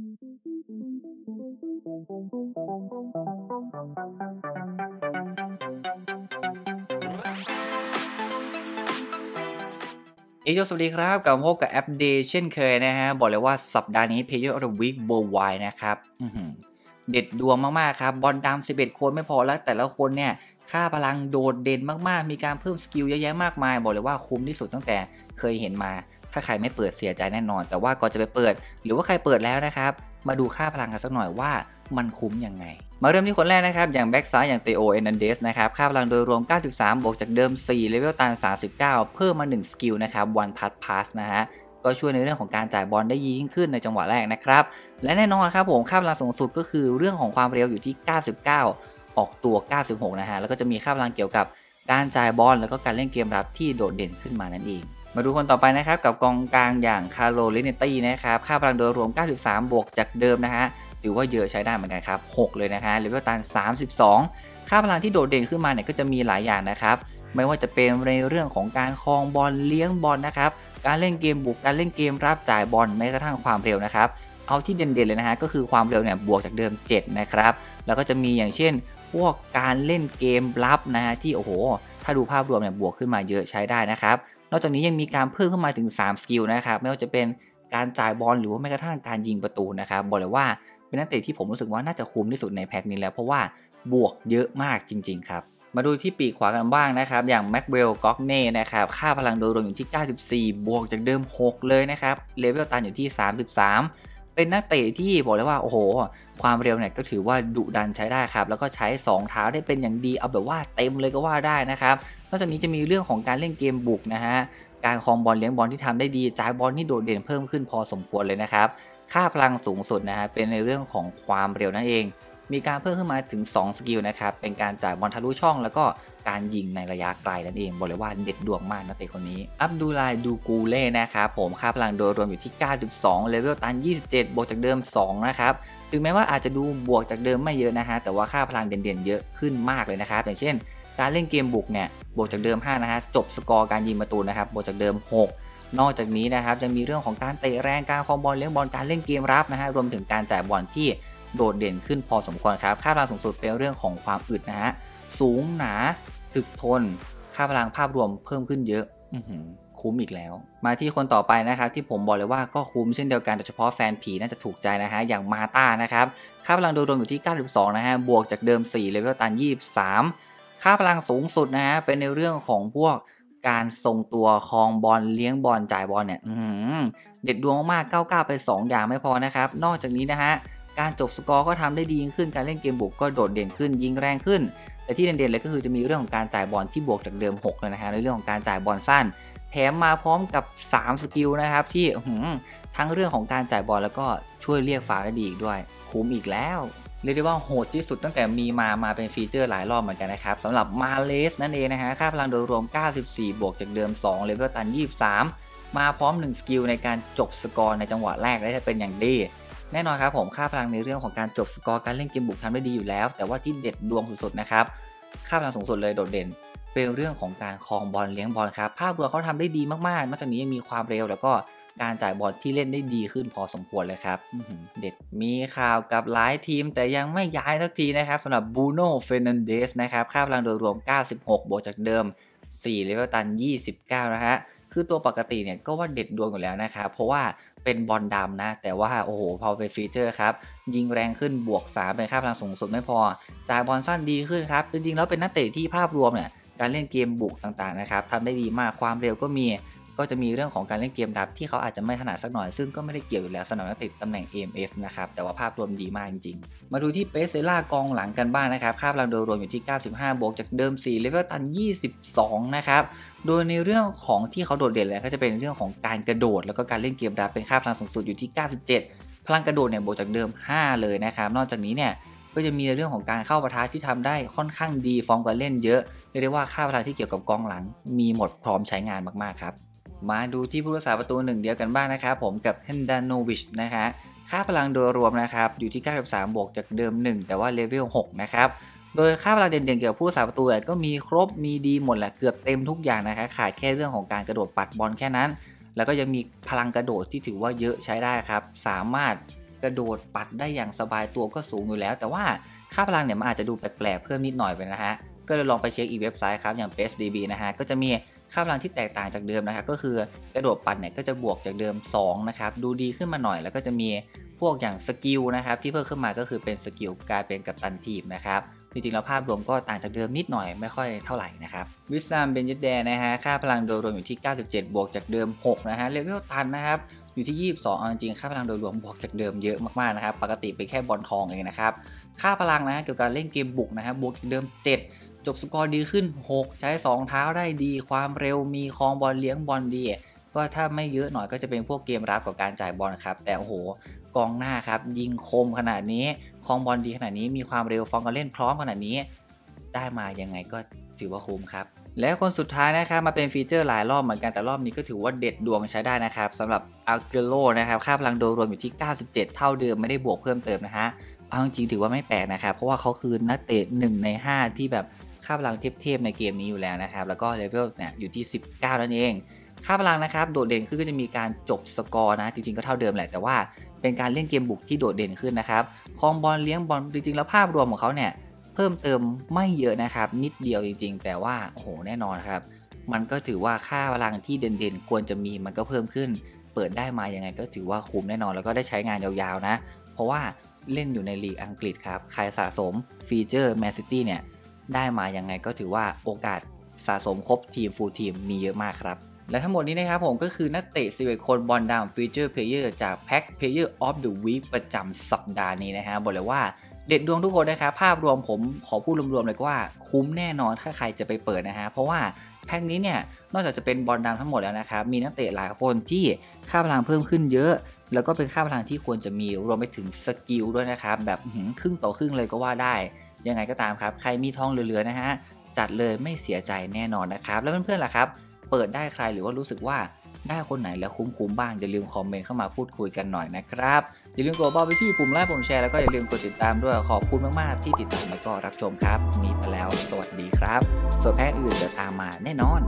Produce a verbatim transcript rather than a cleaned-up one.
เอเจสวัสดีครับกับพบกับแอปเดย์เช่นเคยนะฮะบอกเลยว่าสัปดาห์นี้เพย์เจอร์ออฟเดอะวีคเวิลด์ไวด์นะครับเด็ดดวงมากๆครับบอลดำสิบเอ็ดคนไม่พอแล้วแต่ละคนเนี่ยค่าพลังโดดเด่นมากๆมีการเพิ่มสกิลเยอะแยะมากมายบอกเลยว่าคุ้มที่สุดตั้งแต่เคยเห็นมาถ้าใครไม่เปิดเสียใจแน่นอนแต่ว่าก่อนจะไปเปิดหรือว่าใครเปิดแล้วนะครับมาดูค่าพลังกันสักหน่อยว่ามันคุ้มยังไงมาเริ่มที่คนแรกนะครับอย่างแบ็กซ้ายอย่างเตโอเอนันเดสนะครับค่าพลังโดยรวมเก้าสิบสามบวกจากเดิมสี่เลเวลตันสามสิบเก้าเพิ่มมาหนึ่งสกิลนะครับวันทัชพาสนะฮะก็ช่วยในเรื่องของการจ่ายบอลได้ยิ่งขึ้นในจังหวะแรกนะครับและแน่นอนครับผมค่าพลังสูงสุดก็คือเรื่องของความเร็วอยู่ที่เก้าสิบเก้าออกตัวเก้าสิบหกนะฮะแล้วก็จะมีค่าพลังเกี่ยวกับการจ่ายบอลแล้วก็การเล่นเกมรับที่โดดเด่นขึ้นมานั่นเองมาดูคนต่อไปนะครับกับกองกลางอย่างคาร์โลลิเนตี้นะครับค่าพลังโดยรวมเก้าสิบสามบวกจากเดิมนะฮะหรือว่าเยอะใช้ได้เหมือนกันครับหกเลยนะฮะเลเวลตันสามสิบสองค่าพลังที่โดดเด่นขึ้นมาเนี่ยก็จะมีหลายอย่างนะครับไม่ว่าจะเป็นในเรื่องของการครองบอลเลี้ยงบอลนะครับการเล่นเกมบุกการเล่นเกมรับจ่ายบอลแม้กระทั่งความเร็วนะครับเอาที่เด่นๆเลยนะฮะก็คือความเร็วเนี่ยบวกจากเดิมเจ็ดนะครับแล้วก็จะมีอย่างเช่นพวกการเล่นเกมรับนะฮะที่โอ้โหถ้าดูภาพรวมเนี่ยบวกขึ้นมาเยอะใช้ได้นะครับนอกจากนี้ยังมีการเพิ่มเข้ามาถึงสามสกิลนะครับไม่ว่าจะเป็นการจ่ายบอลหรือว่าแม้กระทั่งการยิงประตูนะครับบอกเลยว่าเป็นนักเตะที่ผมรู้สึกว่าน่าจะคุ้มที่สุดในแพ็กนี้แล้วเพราะว่าบวกเยอะมากจริงๆครับมาดูที่ปีกขวากันบ้างนะครับอย่างแม็กเวลก็อกเน่นะครับค่าพลังโดยรวมอยู่ที่เก้าสิบสี่บวกจากเดิมหกเลยนะครับเลเวลตันอยู่ที่สามสิบสามเป็นนักเตะที่บอกเลยว่าโอ้โหความเร็วเนี่ยก็ถือว่าดุดันใช้ได้ครับแล้วก็ใช้สองเท้าได้เป็นอย่างดีเอาแบบว่าเต็มเลยก็ว่าได้นะครับนอกจากนี้จะมีเรื่องของการเล่นเกมบุกนะฮะการครองบอลเลี้ยงบอลที่ทำได้ดีจ่ายบอลที่โดดเด่นเพิ่มขึ้นพอสมควรเลยนะครับค่าพลังสูงสุดนะฮะเป็นในเรื่องของความเร็วนั่นเองมีการเพิ่มขึ้นมาถึงสองสกิลนะครับเป็นการจ่ายบอลทะลุช่องแล้วก็การยิงในระยะไกลนั่นเองบอกเลยว่าเด็ดดวงมากนักเตะคนนี้อับดุลลาห์ ดูกูเล่นะครับผมค่าพลังโดยรวมอยู่ที่เก้าสิบสองเลเวลตันยี่สิบเจ็ดบวกจากเดิมสองนะครับถึงแม้ว่าอาจจะดูบวกจากเดิมไม่เยอะนะฮะแต่ว่าค่าพลังเด่นๆเยอะขึ้นมากเลยนะครับอย่างเช่นการเล่นเกมบุกเนี่ยบวกจากเดิมห้านะฮะจบสกอร์การยิงประตูนะครับบวกจากเดิมหกนอกจากนี้นะครับจะมีเรื่องของการเตะแรงการครองบอลเลี้ยงบอลการเล่นเกมรับนะฮะรวมถึงการจ่ายบอลที่โดดเด่นขึ้นพอสมควรครับค่าพลังสูงสุดเป็นเรื่องของความอึดนะฮะสูงหนาถึกทนค่าพลังภาพรวมเพิ่มขึ้นเยอะคุ้มอีกแล้วมาที่คนต่อไปนะครับที่ผมบอกเลยว่าก็คุ้มเช่นเดียวกันโดยเฉพาะแฟนผีน่าจะถูกใจนะฮะอย่างมาต้านะครับค่าพลังโดยรวมอยู่ที่เก้าสิบสองนะฮะบวกจากเดิมสี่เลเวลตันยี่สิบสามค่าพลังสูงสุดนะฮะเป็นในเรื่องของพวกการทรงตัวครองบอลเลี้ยงบอลจ่ายบอลเนี่ยเด็ดดวงมากๆเก้าสิบเก้าไปสองอย่างไม่พอนะครับนอกจากนี้นะฮะการจบสกอร์ก็ทำได้ดียิ่งขึ้นการเล่นเกมบุกก็โดดเด่นขึ้นยิงแรงขึ้นแต่ที่เด่นๆเลยก็คือจะมีเรื่องของการจ่ายบอลที่บวกจากเดิมหกเลยนะฮะในเรื่องของการจ่ายบอลสั้นแถมมาพร้อมกับสามสกิลนะครับที่ทั้งเรื่องของการจ่ายบอลแล้วก็ช่วยเรียกฟาวล์ได้ดีอีกด้วยคุ้มอีกแล้วเรียกได้ว่าโหดที่สุดตั้งแต่มีมามาเป็นฟีเจอร์หลายรอบเหมือนกันนะครับสำหรับมาเลสนั่นเองนะฮะค่าพลังโดยรวมเก้าสิบสี่บวกจากเดิมสองเลเวลตันยี่สิบสามมาพร้อมหนึ่งสกิลในการจบสกอร์ในจังหวะแรกได้เป็นอย่างดีแน่นอนครับผมค่าพลังในเรื่องของการจบสกอร์การเล่นเกมบุกทำได้ดีอยู่แล้วแต่ว่าที่เด็ดดวงสุดๆนะครับค่าพลังสูงสุดเลยโดดเด่นเป็นเรื่องของการครองบอลเลี้ยงบอลครับภาพรวมเขาทำได้ดีมากๆนอกจากนี้ยังมีความเร็วแล้วก็การจ่ายบอลที่เล่นได้ดีขึ้นพอสมควรเลยครับเด็ดมีข่าวกับหลายทีมแต่ยังไม่ย้ายสักทีนะครับสำหรับบูโน่ เฟร์นันเดสนะครับค่าพลังโดยรวมเก้าสิบหกบวกจากเดิมสี่เลเวลตันยี่สิบเก้านะฮะคือตัวปกติเนี่ยก็ว่าเด็ดดวงอยู่แล้วนะครับเพราะว่าเป็นบอลดำนะแต่ว่าโอ้โหพอเป็นฟีเจอร์ครับยิงแรงขึ้นบวกสามเป็นค่าพลังสูงสุดไม่พอจ่ายบอลสั้นดีขึ้นครับจริงๆแล้วเป็นนักเตะที่ภาพรวมเนี่ยการเล่นเกมบุกต่างๆนะครับทำได้ดีมากความเร็วก็มีก็จะมีเรื่องของการเล่นเกมรับที่เขาอาจจะไม่ถนัดสักหน่อยซึ่งก็ไม่ได้เกี่ยวอยู่แล้วสำหรับนักเตะตำแหน่ง เอ็ม เอฟ นะครับแต่ว่าภาพรวมดีมากจริงๆมาดูที่เปเซล่ากองหลังกันบ้างนะครับค่าพลังโดยรวมอยู่ที่เก้าสิบห้าบวกจากเดิมสี่เลเวลตันยี่สิบสองนะครับโดยในเรื่องของที่เขาโดดเด่นเลยก็จะเป็นเรื่องของการกระโดดแล้วก็การเล่นเกมรับเป็นค่าพลังสูงสุดอยู่ที่เก้าสิบเจ็ดพลังกระโดดเนี่ยบวกจากเดิมห้าเลยนะครับนอกจากนี้เนี่ยก็จะมีเรื่องของการเข้าปะทะที่ทำได้ค่อนข้างดีฟอร์มการเล่นเยอะเรียกได้ว่าค่าพลังที่เกี่ยวกับกองหลังมีหมดพร้อมใช้งานมากๆครับมาดูที่ผู้รักษาประตูหนึ่งเดียวกันบ้างนะครับผมกับเฮนดาโนวิชนะคะค่าพลังโดยรวมนะครับอยู่ที่เก้าสิบสามบวกจากเดิมหนึ่งแต่ว่าเลเวลหกนะครับโดยค่าพลังเด่นๆเกี่ยวกับผู้รักษาประตูก็มีครบมีดีหมดแหละเกือบเต็มทุกอย่างนะคะขาดแค่เรื่องของการกระโดดปัดบอลแค่นั้นแล้วก็ยังมีพลังกระโดดที่ถือว่าเยอะใช้ได้ครับสามารถ กระโดดปัดได้อย่างสบายตัวก็สูงอยู่แล้วแต่ว่าค่าพลังเนี่ยมันอาจจะดูแปลกๆเพิ่มนิดหน่อยไปนะฮะก็เลยลองไปเช็คอีกเว็บไซต์ครับอย่าง เบส ดี บี นะฮะก็จะมีค่าพลังที่แตกต่างจากเดิมนะครับก็คือกระโดดปัดเนี่ยก็จะบวกจากเดิมสองนะครับดูดีขึ้นมาหน่อยแล้วก็จะมีพวกอย่างสกิลนะครับที่เพิ่มขึ้นมาก็คือเป็นสกิลกลายเป็นกัปตันทีมนะครับจริงๆแล้วภาพรวมก็ต่างจากเดิมนิดหน่อยไม่ค่อยเท่าไหร่นะครับวิซามเบนเจเดนะฮะค่าพลังโดยรวมอยู่ที่เก้าสิบเจ็ดบวกจากเดิมหกนะฮะเลเวลตันนะครับอยู่ที่ยี่สิบสองเอาจริงๆค่าพลังโดยรวมบวกจากเดิมเยอะมากๆนะครับปกติเป็นแค่บอลทองเองนะครับค่าพลังนะเกี่ยวกับเล่นเกมบุกนะฮะบวกจากเดิมเจ็ดจบสกอร์ดีขึ้นหกใช้สองเท้าได้ดีความเร็วมีครองบอลเลี้ยงบอลดีก็ถ้าไม่เยอะหน่อยก็จะเป็นพวกเกมรับกับการจ่ายบอลครับแต่โอ้โหกองหน้าครับยิงคมขนาดนี้ครองบอลดีขนาดนี้มีความเร็วฟองการเล่นพร้อมขนาดนี้ได้มายังไงก็ถือว่าคุ้มครับและคนสุดท้ายนะครับมาเป็นฟีเจอร์หลายรอบเหมือนกันแต่รอบนี้ก็ถือว่าเด็ดดวงใช้ได้นะครับสำหรับอัลเกโลนะครับค่าพลังโดยรวมอยู่ที่เก้าสิบเจ็ดเท่าเดิมไม่ได้บวกเพิ่มเติมนะฮะเอาจริงถือว่าไม่แปลกนะครับเพราะว่าเขาคือนักเตะหนึ่งในห้าที่แบบค่าพลังเทพๆในเกมนี้อยู่แล้วนะครับแล้วก็เลเวลเนี่ยอยู่ที่สิบเก้านั่นเองค่าพลังนะครับโดดเด่นขึ้นก็จะมีการจบสกอร์นะจริงๆก็เท่าเดิมแหละแต่ว่าเป็นการเล่นเกมบุกที่โดดเด่นขึ้นนะครับครองบอลเลี้ยงบอลจริงๆแล้วภาพรวมของเขาเนี่ยเพิ่มเติมไม่เยอะนะครับนิดเดียวจริงๆแต่ว่าโอ้โหแน่นอนครับมันก็ถือว่าค่าพลังที่เด่นๆควรจะมีมันก็เพิ่มขึ้นเปิดได้มายังไงก็ถือว่าคุ้มแน่นอนแล้วก็ได้ใช้งานยาวๆนะเพราะว่าเล่นอยู่ในลีกอังกฤษครับใครสะสมฟีเจอร์แมนซิตี้เนี่ยได้มายังไงก็ถือว่าโอกาสสะสมครบทีมฟูลทีมมีเยอะมากครับและทั้งหมดนี้นะครับผมก็คือนักเตะสิบเอ็ดคนบอลดาวฟีเจอร์เพลเยอร์จากแพ็ค Player of the Week ประจำสัปดาห์นี้นะฮะบอกเลยว่าเด็ดดวงทุกคนนะครับภาพรวมผมขอพูดรวมๆเลยว่าคุ้มแน่นอนถ้าใครจะไปเปิดนะฮะเพราะว่าแพ็คนี้เนี่ยนอกจากจะเป็นบอลดาวทั้งหมดแล้วนะครับมีนักเตะหลายคนที่ค่าพลังเพิ่มขึ้นเยอะแล้วก็เป็นค่าพลังที่ควรจะมีรวมไปถึงสกิลด้วยนะครับแบบครึ่งต่อครึ่งเลยก็ว่าได้ยังไงก็ตามครับใครมีทองเหลือๆนะฮะจัดเลยไม่เสียใจแน่นอนนะครับแล้วเพื่อนๆล่ะครับเปิดได้ใครหรือว่ารู้สึกว่าได้คนไหนแล้วคุ้มๆบ้างอย่าลืมคอมเมนต์เข้ามาพูดคุยกันหน่อยนะครับอย่าลืมกดบอลไปที่ปุ่มไลค์ปุ่มแชร์แล้วก็อย่าลืมกดติดตามด้วยขอบคุณมากๆที่ติดตามและก็รับชมครับมีไปแล้วสวัสดีครับส่วนแพ็คอื่นจะตามมาแน่นอน